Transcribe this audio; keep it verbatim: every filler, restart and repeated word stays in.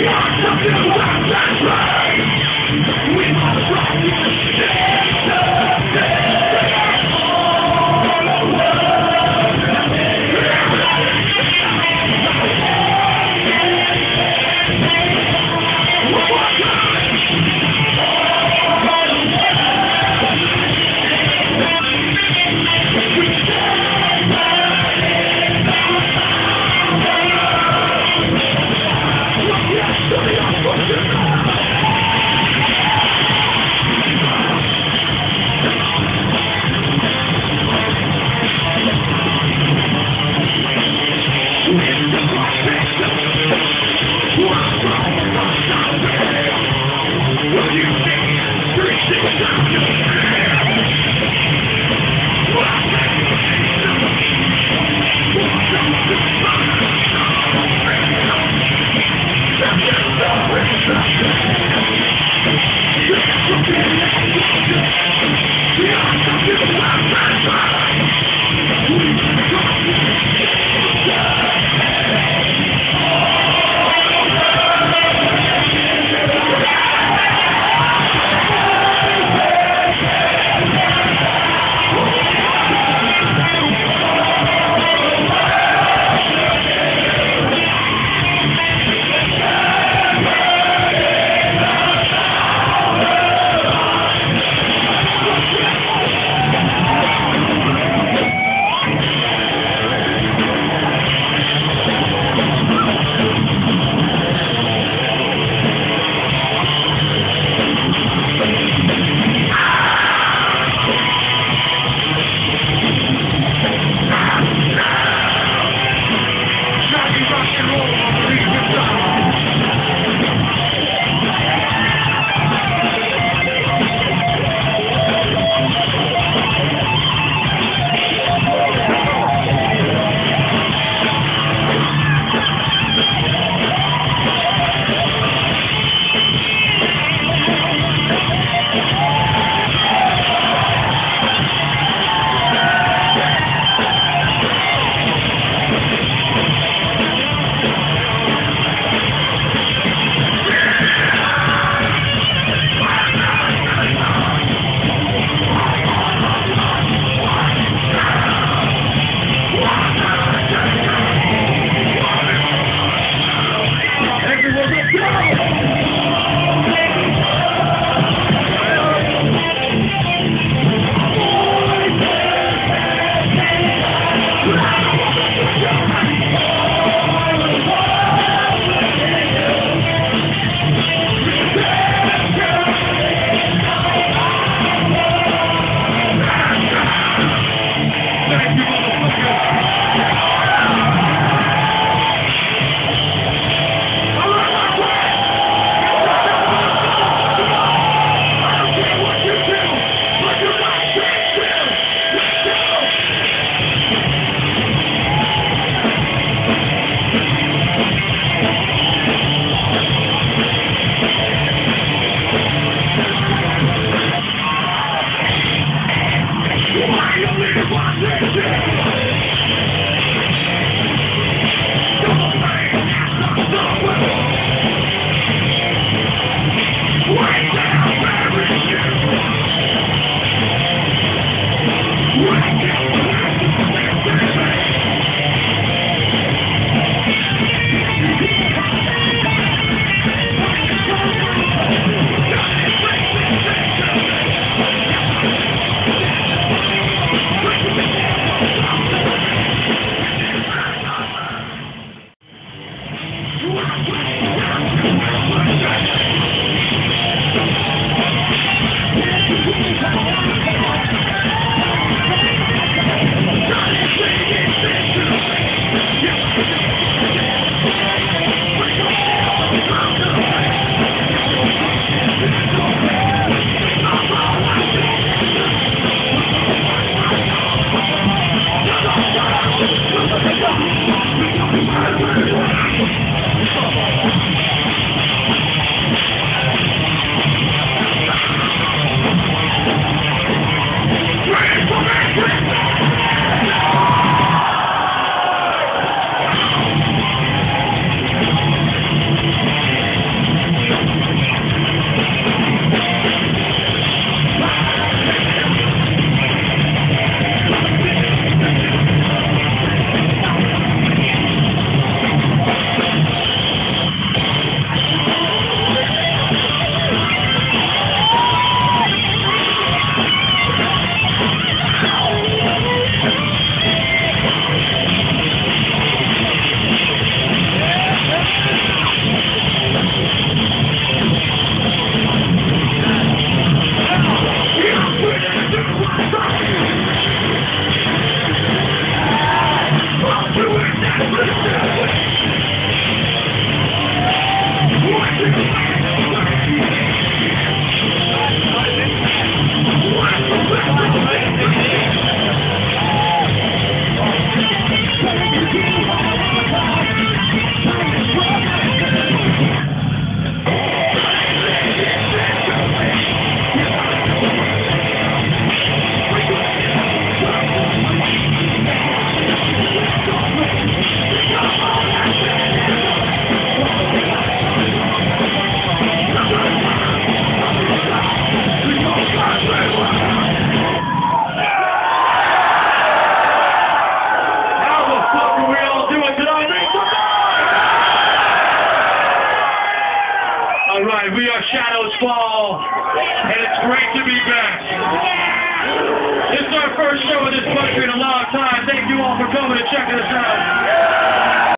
What the All right, we are Shadows Fall, and it's great to be back. This is our first show in this country in a long time. Thank you all for coming and checking us out.